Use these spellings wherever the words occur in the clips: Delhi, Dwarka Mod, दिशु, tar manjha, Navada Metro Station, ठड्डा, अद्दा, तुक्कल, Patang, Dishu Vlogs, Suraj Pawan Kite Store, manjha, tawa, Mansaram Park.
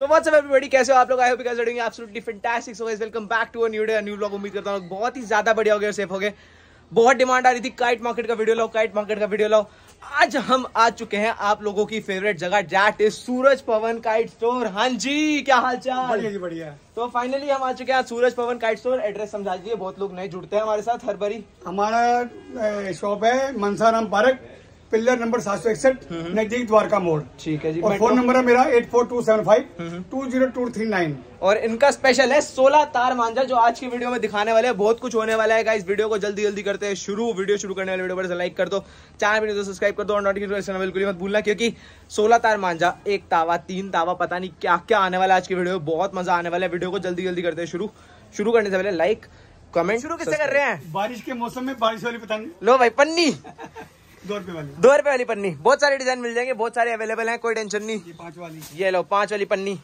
तो WhatsApp everybody, कैसे हो आप लोग? I hope you guys are doing absolutely fantastic. So guys welcome back to a new day a new vlog. उम्मीद करता हूँ बहुत ही ज्यादा बढ़िया हो गया और सेफ हो गए। बहुत डिमांड आ रही थी काइट मार्केट का वीडियो लाओ, काइट मार्केट का वीडियो लाओ। आज हम आ चुके हैं आप लोगों की फेवरेट जगह, that is Suraj Pawan kite store. हाँ जी, क्या हाल चाल? बढ़िया। तो फाइनली हम आ चुके हैं Suraj Pawan kite store. Address समझा दीजिए, बहुत लोग नए जुड़ते हैं हमारे साथ हर बारी। हमारा शॉप है मनसाराम पार्क, पिलर नंबर 761, नजदीक द्वारका मोड़। ठीक है जी। और फोन नंबर है मेरा 8427520239। और इनका स्पेशल है 16 तार मांझा, जो आज की वीडियो में दिखाने वाले हैं। बहुत कुछ होने वाला है गाइस। वीडियो को जल्दी करते हैं शुरू। वीडियो शुरू करने वाले वीडियो पर लाइक कर दो, चैनल पर सब्सक्राइब कर दो और नोटिफिकेशन बिल्कुल मत भूलना, क्योंकि 16 तार मांझा, 1 तावा, 3 तावा, पता नहीं क्या क्या आने वाला है आज की वीडियो में। बहुत मजा आने वाला है। वीडियो को जल्दी करते हैं शुरू। शुरू करने से पहले लाइक कमेंट। शुरू किससे कर रहे हैं? बारिश के मौसम में बारिश वाली पतंग। लो भाई पन्नी, 2 रुपए वाली पन्नी। बहुत सारे डिजाइन मिल जाएंगे, बहुत सारे अवेलेबल हैं, कोई टेंशन नहीं। ये 5 वाली, ये लो 5 वाली पन्नी।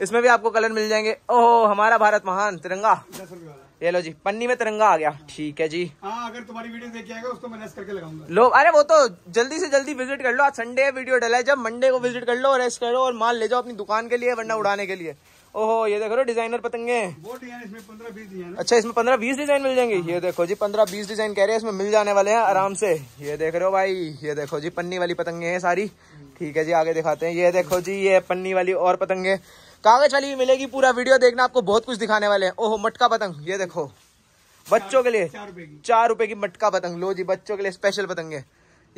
इसमें भी आपको कलर मिल जाएंगे। ओह, हमारा भारत महान तिरंगा, 10 रुपए वाला। ये लो जी, पन्नी में तिरंगा आ गया। ठीक है जी। हाँ, अगर तुम्हारी वीडियो देख के आएगा उसको मैं लेस करके लगाऊंगा। लो, अरे वो तो जल्दी से जल्दी विजिट कर लो। आज संडे वीडियो डला है, जब मंडे को विजिट कर लो, रेस्ट करो और माल ले जाओ अपनी दुकान के लिए, वरना उड़ाने के लिए। ओहो, ये देखो डिजाइनर पतंगे। वो डिजाइन इसमें 15-20 डिजाइन। अच्छा, इसमें 15-20 डिजाइन मिल जाएंगे। ये देखो जी, 15-20 डिजाइन कह रहे हैं इसमें मिल जाने वाले हैं आराम से। ये देख रहे हो भाई, ये देखो जी पन्नी वाली पतंगे हैं सारी। ठीक है जी, आगे दिखाते हैं। ये देखो जी, ये पन्नी वाली और पतंगे, कागज वाली भी मिलेगी। पूरा वीडियो देखना, आपको बहुत कुछ दिखाने वाले हैं। ओहो, मटका पतंग, ये देखो बच्चों के लिए 4 रुपए की मटका पतंग। लो जी, बच्चों के लिए स्पेशल पतंगे।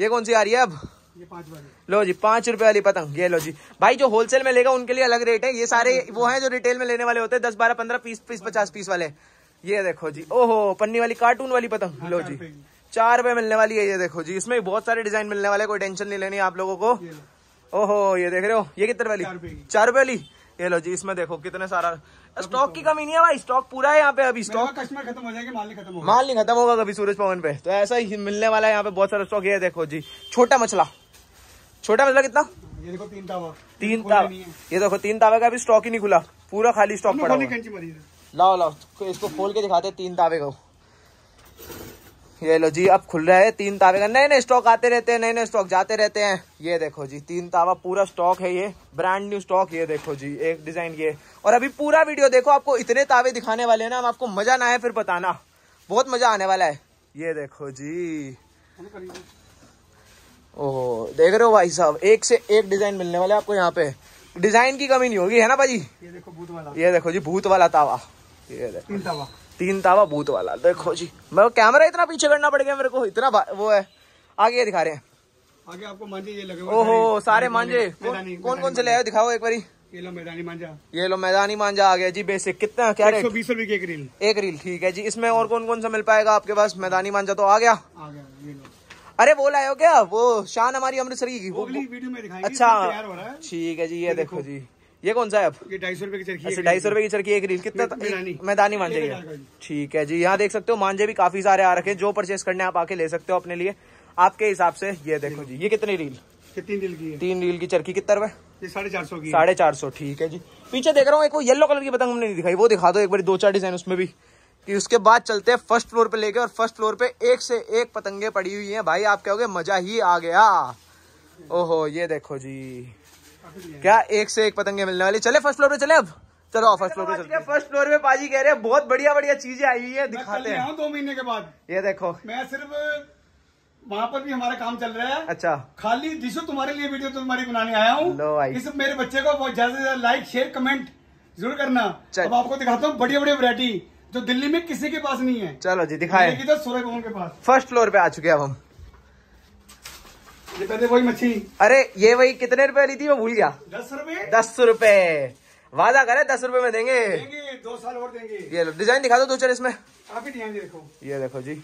ये कौन सी आ रही है अब? ये 5 वाली। लो जी, 5 रुपए वाली पतंग। ये लो जी भाई, जो होलसेल में लेगा उनके लिए अलग रेट है। ये सारे वो हैं जो रिटेल में लेने वाले होते हैं, 10, 12, 15, 20, 50 पीस वाले। ये देखो जी, ओहो पन्नी वाली कार्टून वाली पतंग। लो जी, 4 रुपए मिलने वाली है। ये देखो जी, इसमें बहुत सारे डिजाइन मिलने वाले, कोई टेंशन नहीं लेनी आप लोगों को। ओहो, ये देख रहे हो, ये कितने वाली? 4 रुपए वाली। ये लो जी, इसमें देखो कितने सारा। स्टॉक की कमी नहीं है भाई, स्टॉक पूरा है यहाँ पे। अभी स्टॉक कस्टमर खत्म हो जाएगा, माल नहीं खत्म होगा कभी सूरज पवन पे, तो ऐसा ही मिलने वाला है यहाँ पे, बहुत सारा स्टॉक। ये देखो जी, छोटा मछला। छोटा मछला कितना? ये देखो 3 तावा। 3 तावा, ये देखो 3 तावा का अभी स्टॉक ही नहीं खुला, पूरा खाली स्टॉक पड़ा। लाओ लाओ, इसको खोल के दिखाते 3 तावे को। ये लो जी, अब खुल रहा है 3 तावे का। नए नए स्टॉक आते रहते हैं, नए नए स्टॉक जाते रहते हैं। ये देखो जी, 3 तावा पूरा स्टॉक है, ये ब्रांड न्यू स्टॉक। ये देखो जी, एक डिजाइन ये। और अभी पूरा वीडियो देखो, आपको इतने तावे दिखाने वाले हैं ना हम, आपको मजा ना आए फिर बताना, बहुत मजा आने वाला है। ये देखो जी, ओहो देख रहे हो भाई साहब, एक से एक डिजाइन मिलने वाला है आपको यहाँ पे, डिजाइन की कमी नहीं होगी, है ना भाजी? ये देखो भूत वाला। ये देखो जी, भूत वाला तावा। ये देखो 3 तावा भूत वाला। देखो जी, मैं कैमरा इतना पीछे करना पड़ गया मेरे को, इतना वो है। आगे दिखा रहे हैं, आगे आपको मांझे ये लगे। ओहो, सारे मांझे कौन कौन से ले आए दिखाओ एक बारी। ये लो मैदानी मांझा। ये लो मैदानी मांझा आ गया जी, बेसिक। कितना क्या रेट? 120 रुपए की एक रील। एक रील, ठीक है जी। इसमें और कौन कौन सा मिल पाएगा आपके पास? मैदानी मांझा तो आ गया। अरे वो लाए हो क्या? वो शान हमारी अमृतसर की, वो वीडियो में दिखाएंगे। अच्छा ठीक है जी। ये देखो जी, ये कौन सा है अब? ये 250 रुपए की चरखी। अच्छा, 250 रुपए की चरखी एक रील। कितना? मैदानी मांझे। ठीक है जी, यहाँ देख सकते हो मांझे भी काफी सारे आ रखे हैं, जो परचेस करने आप आके ले सकते हो अपने लिए, आपके हिसाब से। ये देखो जी, ये कितनी रील? 3 रील की है। 3 रील की चरखी। कितना रुपए? 450 की। 450, ठीक है जी। पीछे देख रहा हूँ एक वो येलो कलर की पतंग हमने नहीं दिखाई, वो दिखा दो एक बार, 2-4 डिजाइन उसमें भी। कि उसके बाद चलते हैं फर्स्ट फ्लोर पे लेके, और फर्स्ट फ्लोर पे एक से एक पतंगे पड़ी हुई हैं भाई, आप कहोगे मजा ही आ गया। ओहो, ये देखो जी, क्या एक से एक पतंगे मिलने वाली। चले फर्स्ट फ्लोर पे चले अब। चलो फर्स्ट फ्लोर पे चलते हैं। फर्स्ट फ्लोर पे पाजी कह रहे हैं बहुत बढ़िया बढ़िया चीजें आई हुई है, दिखाते हैं 2 महीने के बाद। ये देखो, मैं सिर्फ वहाँ पर भी हमारा काम चल रहा है। अच्छा, खाली दिशु तुम्हारे लिए वीडियो तुम्हारी बनाने आया हूँ। इस मेरे बच्चे को ज्यादा से ज्यादा लाइक शेयर कमेंट जरूर करना। अब आपको दिखाता हूँ बढ़िया बढ़िया वैरायटी, जो दिल्ली में किसी के पास नहीं है। चलो जी, दिखाए तो सूरज भवन के पास फर्स्ट फ्लोर पे आ चुके हैं अब हम। ये पहले वही मच्छी। अरे ये वही कितने रुपए वाली थी, मैं भूल गया। 10 रुपए। 10 रुपए, वादा करे 10 रुपए में देंगे, 2 साल और देंगे। ये लो डिजाइन दिखा दो 2-4 इसमें, काफी डिजाइन देखो। ये देखो जी,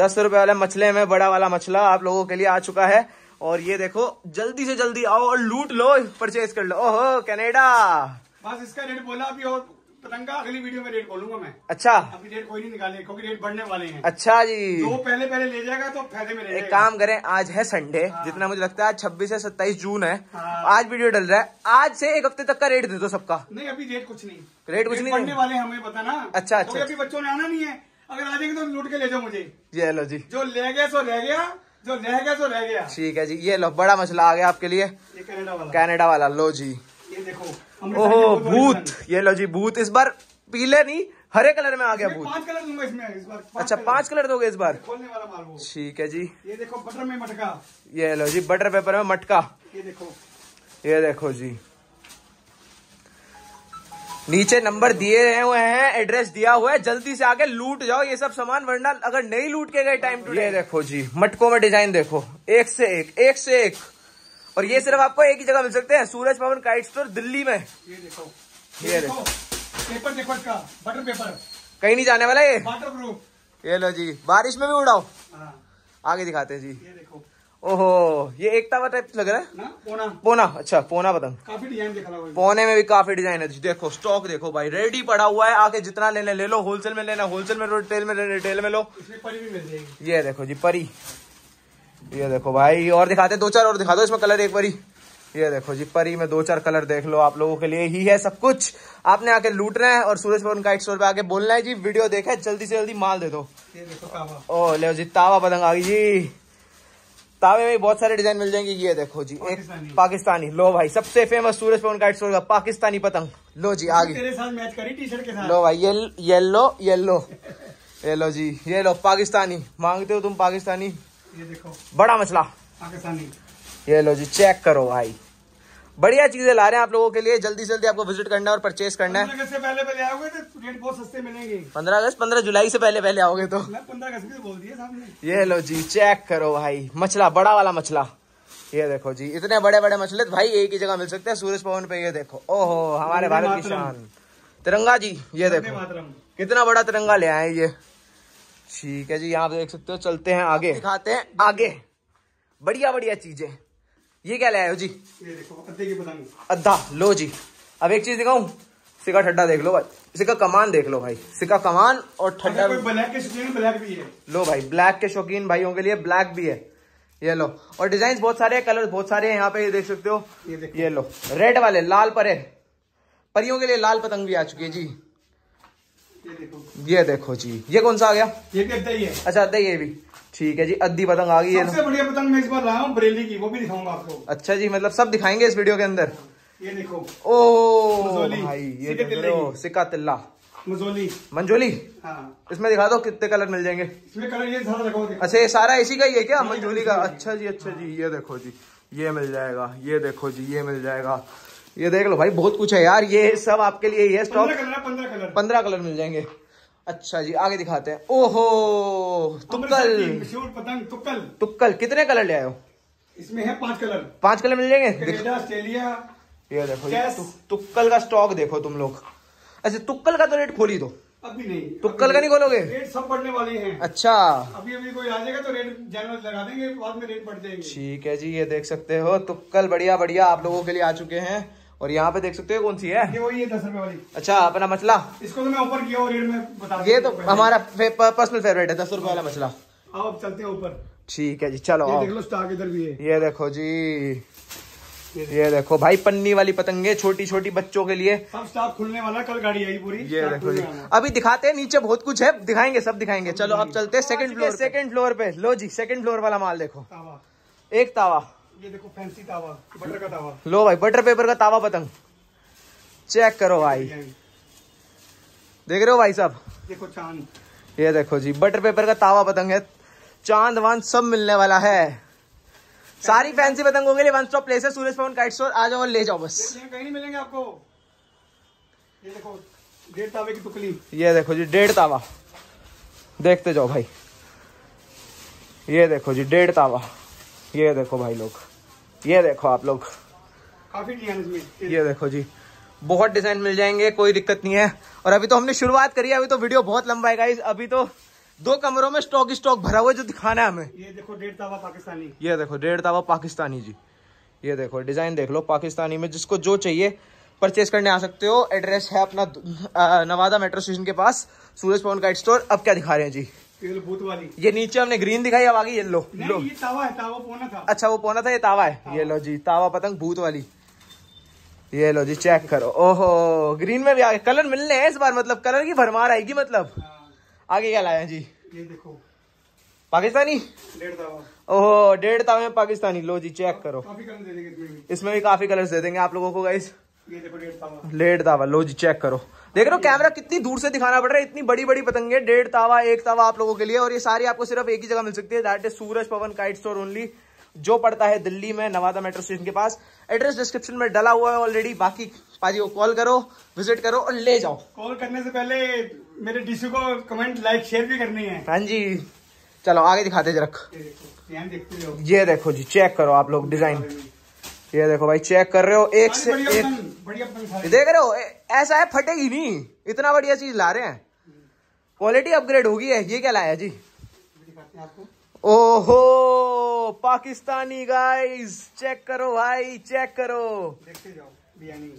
10 रुपए वाले मछले में बड़ा वाला मछला आप लोगों के लिए आ चुका है। और ये देखो, जल्दी से जल्दी आओ और लूट लो, परचेज कर लो। ओहो, कनाडा। बस इसका रेट बोला अभी, और पतंगा अगली वीडियो में रेट बोलूंगा मैं। अच्छा, अभी रेट कोई नहीं निकाले, क्योंकि रेट बढ़ने वाले हैं। अच्छा जी, जो पहले ले जाएगा तो फायदे में रहेगा। एक काम करें, आज है संडे, जितना मुझे लगता है आज 26 या 27 जून है, आज वीडियो डल रहा है, आज से 1 हफ्ते तक का रेट दे दो सबका। नहीं, अभी रेट कुछ नहीं बढ़ने वाले, हमें पता ना। अच्छा अच्छा, अभी बच्चों ने आना नहीं है, अगर आ जाएंगे तो लूट के ले जाओ मुझे। ये लो जी, जो ले गया सो रह गया, जो रह गया सो रह गया। ठीक है जी, ये लो बड़ा मसला आ गया आपके लिए, कनाडा वाला। लो जी, ये देखो। ओहो भूत, ये लो जी भूत। इस बार पीले नहीं हरे कलर में आ गया भूत। 5 कलर दूंगा इसमें इस बार। अच्छा 5 कलर दोगे इस बार, खोलने वाला माल वो। ठीक है जी। ये देखो बटर में मटका, ये लो जी बटर पेपर में मटका। ये देखो जी नीचे नंबर दिए हुए हैं, एड्रेस दिया हुआ है, जल्दी से आके लूट जाओ ये सब सामान वरना अगर नहीं लूट के गए टाइम टू। ये देखो जी मटकों में डिजाइन देखो, एक से एक, एक से एक। और ये सिर्फ आपको एक ही जगह मिल सकते हैं, सूरज पवन काइट स्टोर दिल्ली में। ये देखो, ये देखो पेपर देखो इसका, बटर पेपर कहीं नहीं जाने वाला, ये वाटर प्रूफ। ये लो जी बारिश में भी उड़ाओ। आगे दिखाते हैं जी। ये देखो ओहो ये एकता टाइप लग रहा है ना, पोना पोना। अच्छा पोना पतंग, काफी डिजाइन दिखा रहा है। पोने में भी काफी डिजाइन है। देखो स्टॉक देखो भाई रेडी पड़ा हुआ है, आके जितना लेना ले लो। होलसेल में लेना होलसेल में लो, रिटेल में लेना रिटेल में लो। इसमें परी भी मिल जाएगी। ये देखो जी परी। ये देखो भाई और दिखाते, 2-4 और दिखा दो इसमें कलर एक परी। ये देखो जी परी में 2-4 कलर देख लो, आप लोगों के लिए ही है सब कुछ। आपने आके लूटना है और सूरज पवन काइट स्टोर पे आके बोलना है जी वीडियो देखा, जल्दी से जल्दी माल दे दो। ओ ले जी तावा पतंग आ गई जी, तावे में बहुत सारे डिजाइन मिल जाएंगे। ये देखो जी एक पाकिस्तानी। लो भाई सबसे famous Suraj Pawan kite store का पाकिस्तानी पतंग। लो जी आगे तेरे साथ मैच करी टी शर्ट के साथ। लो भाई येलो येलो ये लो जी, ये लो पाकिस्तानी। मांगते हो तुम पाकिस्तानी। ये देखो बड़ा मसला पाकिस्तानी। ये लो जी चेक करो भाई, बढ़िया चीजें ला रहे हैं आप लोगों के लिए। जल्दी से जल्दी आपको विजिट करना है और परचेस करना है। 15 अगस्त से पहले पहले आओगे तो रेट बहुत सस्ते मिलेंगे। 15 अगस्त 15 जुलाई से पहले पहले आओगे तो। 15 अगस्त भी बोल दिया सामने। ये लो जी चेक करो भाई, मछला बड़ा वाला मछला। ये देखो जी इतने बड़े बड़े मछले भाई एक ही जगह मिल सकते हैं, सूरज पवन पे। ये देखो ओहो हमारे भारत की शान तिरंगा जी। ये देखो कितना बड़ा तिरंगा ले आए ये। ठीक है जी आप देख सकते हो, चलते हैं आगे, दिखाते हैं आगे बढ़िया बढ़िया चीजें। ये क्या ले आए हो जी? ये देखो अद्दे की पतंग। अद्दा लो जी। अब एक चीज दिखाऊं, सिक्का ठड्डा देख लो भाई, सिक्का कमान देख लो भाई, सिक्का कमान और ठड्डा। ब्लैक के शौकीन ब्लैक भी है। लो भाई ब्लैक के शौकीन भाइयों के लिए ब्लैक भी है। ये लो और डिजाइन बहुत सारे हैं, कलर बहुत सारे हैं यहाँ पे, ये देख सकते हो। ये लो रेड वाले लाल परे, परियों के लिए लाल पतंग भी आ चुकी है जी। ये देखो जी ये कौन सा आ गया? ये भी अद्दा ही है। अच्छा अद्दा ही है ये भी। ठीक है जी अद्दी पतंग आ गई है। सबसे बढ़िया पतंग मैं इस बार लाया हूं बरेली की, वो भी दिखाऊंगा आपको। अच्छा जी मतलब सब दिखाएंगे इस वीडियो के अंदर। ये देखो ओ भाई ये देखो सिक्का तिल्ला मंजोली मंजोली। हाँ। इसमें दिखा दो कितने कलर मिल जाएंगे इसमें, कलर ये सारा दिखाओ। अच्छा ये सारा इसी का ही है क्या मंजोली का? अच्छा जी अच्छा जी। ये देखो जी ये मिल जाएगा, ये देखो जी ये मिल जाएगा। ये देख लो भाई बहुत कुछ है यार, ये सब आपके लिए ये स्टॉक। 15 कलर मिल जाएंगे। अच्छा जी आगे दिखाते हैं। ओहो तुक्कल पतंग तुक्कल तुक्कल। कितने कलर ले आए हो? इसमें है 5 कलर। 5 कलर मिल जाएंगे। ऑस्ट्रेलिया ये देखो तुक्कल का स्टॉक देखो तुम लोग। अच्छा तुक्कल का तो रेट खोली दो अभी? नहीं तुक्कल का नहीं खोलोगे? रेट सब बढ़ने वाले हैं। अच्छा अभी अभी कोई आ जाएगा तो रेट जनरल लगा देंगे, बाद में रेट बढ़ जाएंगे। ठीक है जी ये देख सकते हो तुक्कल बढ़िया बढ़िया आप लोगों के लिए आ चुके हैं। और यहाँ पे देख सकते हो कौन सी है? ये वही है 10 रुपए वाली। अच्छा अपना मछला, इसको तो मैं ऊपर किया और रेट में बता, ये तो हमारा पर्सनल फेवरेट है 10 रुपए वाला मछला। आओ अब चलते हैं ऊपर। ठीक है जी चलो। ये देख लो स्टॉक इधर भी है। ये देखो जी ये देखो भाई पन्नी वाली पतंगे, छोटी छोटी बच्चों के लिए। सब स्टॉक खुलने वाला, कल गाड़ी आई पूरी। ये देखो जी अभी दिखाते हैं, नीचे बहुत कुछ है, दिखाएंगे सब दिखाएंगे। चलो अब चलते हैं सेकंड फ्लोर पे। लो जी सेकंड फ्लोर वाला माल देखो। एक तावा, ये देखो फैंसी तावा, बटर का तावा। लो भाई बटर पेपर का तावा पतंग चेक करो भाई। देख रहे हो भाई साहब देखो चांद। ये देखो जी बटर पेपर का तावा पतंग है, चांद वांद सब मिलने वाला है। सारी फैंसी पतंगों के लिए वन स्टॉप प्लेस है सूरज पवन काइट स्टोर। आ जाओ और ले जाओ बस, कहीं नहीं मिलेंगे आपको। ये देखो 1.5 तावे की टुकली। ये देखो जी 1.5 तावा, देखते जाओ भाई। ये देखो जी 1.5 तावा। ये देखो भाई लोग, ये देखो आप लोग काफी डिजाइन में। ये देखो जी बहुत डिजाइन मिल जाएंगे, कोई दिक्कत नहीं है। और अभी तो हमने शुरुआत करी है, अभी तो वीडियो बहुत लंबा है गाइस। अभी तो 2 कमरों में स्टॉक भरा हुआ है जो दिखाना है हमें। ये देखो 1.5 तावा पाकिस्तानी। ये देखो 1.5 तावा पाकिस्तानी जी। ये देखो डिजाइन देख लो पाकिस्तानी में, जिसको जो चाहिए परचेज करने आ सकते हो। एड्रेस है अपना नवादा मेट्रो स्टेशन के पास सूरज पवन काइट स्टोर। अब क्या दिखा रहे हैं जी? ये भूत वाली, ये नीचे हमने ग्रीन दिखाई, अब आगे येलो। ये तावा है, तावा पोना था। अच्छा वो पोना था, ये तावा है। ये लो जी तावा पतंग भूत वाली। ये लो जी चेक करो। ओहो ग्रीन में भी आगे कलर मिलने हैं इस बार, मतलब कलर की भरमार आएगी मतलब। आगे क्या लाया जी? ये देखो पाकिस्तानी 1.5 तावा। ओहो 1.5 तावे में पाकिस्तानी। लो जी चेक करो, इसमें भी काफी कलर दे देंगे आप लोगों को गाइस। ये देखो डेढ़ तावा। लो जी चेक करो, देख रहे हो कैमरा कितनी दूर से दिखाना पड़ रहा है। इतनी बड़ी बड़ी पतंगे, डेढ़ तावा, एक तावा आप लोगों के लिए। और ये सारी आपको सिर्फ एक ही जगह मिल सकती है, that is Suraj Pawan kite store only, जो पड़ता है दिल्ली में नवादा मेट्रो स्टेशन के पास। एड्रेस डिस्क्रिप्शन में डाला हुआ है ऑलरेडी। बाकी पाजी को कॉल करो, विजिट करो और ले जाओ। कॉल करने से पहले मेरे डिशू को कमेंट, लाइक, शेयर भी करनी है। हाँ जी, चलो आगे दिखाते जरा। ये देखो जी, चेक करो आप लोग डिजाइन। ये देखो भाई, चेक कर रहे हो एक से एक, देख रहे हो ऐसा है फटेगी नहीं, इतना बढ़िया चीज ला रहे हैं, क्वालिटी अपग्रेड होगी है। ये क्या लाया जी? ओहो पाकिस्तानी गाइस, चेक करो भाई, चेक करो, देखते जाओ बिरयानी।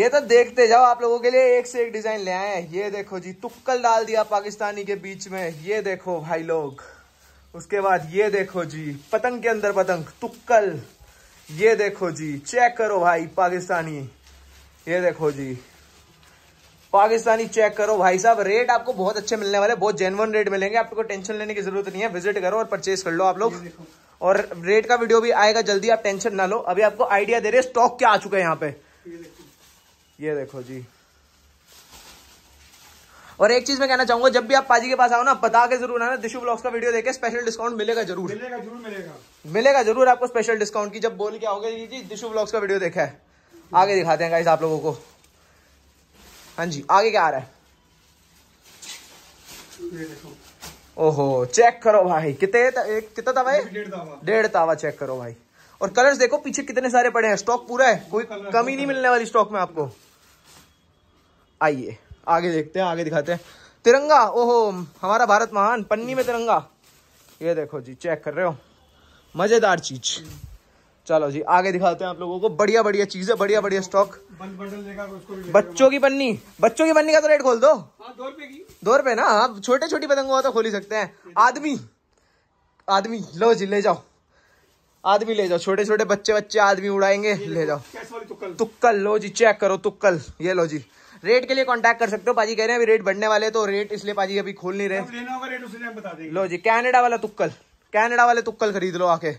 ये तो देखते जाओ, आप लोगों के लिए एक से एक डिजाइन ले आए हैं। ये देखो जी, तुक्कल डाल दिया पाकिस्तानी के बीच में। ये देखो भाई लोग, उसके बाद ये देखो जी, पतंग के अंदर पतंग, तुक्कल। ये देखो जी, चेक करो भाई पाकिस्तानी। ये देखो जी पाकिस्तानी, चेक करो भाई साहब। रेट आपको बहुत अच्छे मिलने वाले, बहुत जेन्युइन रेट मिलेंगे, आपको टेंशन लेने की जरूरत नहीं है। विजिट करो और परचेज कर लो आप लोग। और रेट का वीडियो भी आएगा जल्दी, आप टेंशन ना लो। अभी आपको आइडिया दे रहे स्टॉक क्या आ चुका है यहाँ पे। ये देखो जी। और एक चीज मैं कहना चाहूंगा, जब भी आप पाजी के पास आओ ना, बता के जरूर आना, दिशु व्लॉग्स का वीडियो देखे, स्पेशल डिस्काउंट मिलेगा जरूर, मिलेगा जरूर, मिलेगा जरूर आपको स्पेशल डिस्काउंट की। जब बोल के आओगे जी दिशु व्लॉग्स का वीडियो देखा है। आगे दिखाते हैं गाइस आप लोगों को। हाँ जी, आगे क्या आ रहा है ये देखो। ओहो चेक करो भाई, कितना था भाई? डेढ़ तावा। चेक करो भाई, और कलर्स देखो पीछे कितने सारे पड़े हैं। स्टॉक पूरा है, कोई कमी नहीं मिलने वाली स्टॉक में आपको। आइए आगे देखते हैं, आगे दिखाते हैं। तिरंगा, ओहो हमारा भारत महान, पन्नी में तिरंगा। ये देखो जी, चेक कर रहे हो, मजेदार चीज। चलो जी आगे दिखाते हैं आप लोगों को, बढ़िया बढ़िया चीजें, बढ़िया बढ़िया स्टॉक। बच्चों की पन्नी, बच्चों की पन्नी का तो रेट खोल दो। हाँ, ₹2 ना, आप छोटे छोटी पतंगों तो खोल ही सकते हैं। आदमी, आदमी लो जी, ले जाओ आदमी, ले जाओ। छोटे छोटे बच्चे बच्चे आदमी उड़ाएंगे, ले जाओ। तुक्कल, लो जी चेक करो तुक्कल। ये लो जी, रेट के लिए कांटेक्ट कर सकते हो। पाजी कह रहे हैं अभी रेट बढ़ने वाले, तो रेट इसलिए पाजी अभी खोल नहीं रहे। लो जी, कैनेडा वाला तुक्कल, कैनेडा वाले तुक्कल खरीद लो आके।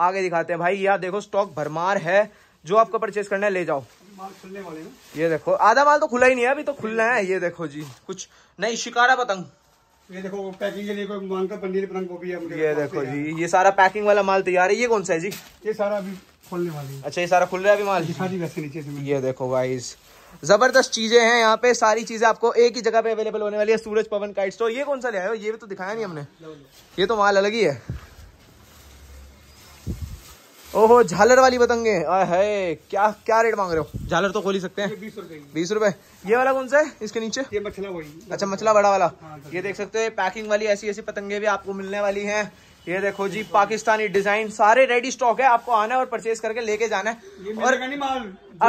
आगे दिखाते हैं भाई, यहाँ देखो स्टॉक भरमार है, जो आपको परचेज करना है ले जाओ। माल खुलने वाले हैं। ये देखो आधा माल तो खुला ही नहीं है, अभी तो खुलना है। ये देखो जी, कुछ नहीं शिकारा पतंग। ये देखो पैकिंग के लिए कोई मांगता पनीर पतंग वो भी है। ये देखो जी, ये सारा पैकिंग वाला माल तैयार है। ये कौन सा है जी? ये सारा अभी खुलने वाली है। अच्छा, ये सारा खुल रहा है अभी माल। ये देखो गाइस, जबरदस्त चीजें हैं यहाँ पे। सारी चीजें आपको एक ही जगह पे अवेलेबल होने वाली है, सूरज पवन काइट स्टोर। ये कौन सा ले आए हो? ये भी तो दिखाया नहीं हमने, ये तो माल अलग ही है। ओहो झालर वाली पतंगे है, क्या क्या रेट मांग रहे हो? झालर तो खोल ही सकते हैं। ₹20। ये वाला कौन सा है इसके नीचे? ये मछला वही। अच्छा मछला बड़ा वाला। हाँ, ये देख सकते हो, पैकिंग वाली ऐसी ऐसी पतंगे भी आपको मिलने वाली हैं। ये देखो जी, पाकिस्तानी डिजाइन, सारे रेडी स्टॉक है। आपको आना है और परचेज करके लेके जाना है। और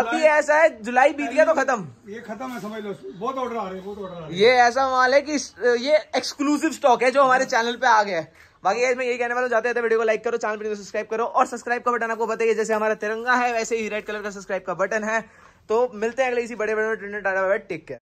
अभी ऐसा है, जुलाई बीत गया तो खत्म, ये खत्म है समझ लो। बहुत ऑर्डर आ रहे हैं, बहुत ऑर्डर आ रहे हैं। ये ऐसा माल है कि ये एक्सक्लूसिव स्टॉक है जो हमारे चैनल पे आ गया है। बाकी मैं यही कहने वाला हूँ, जाते हैं वीडियो को लाइक करो, चैनल पर सब्सक्राइब करो। और सब्सक्राइब का बटन आपको बताइए, जैसे हमारा तिरंगा है वैसे ही रेड कलर का सब्सक्राइब का बटन है। तो मिलते हैं अगले इसी बड़े बड़े ट्रेंड। Take care.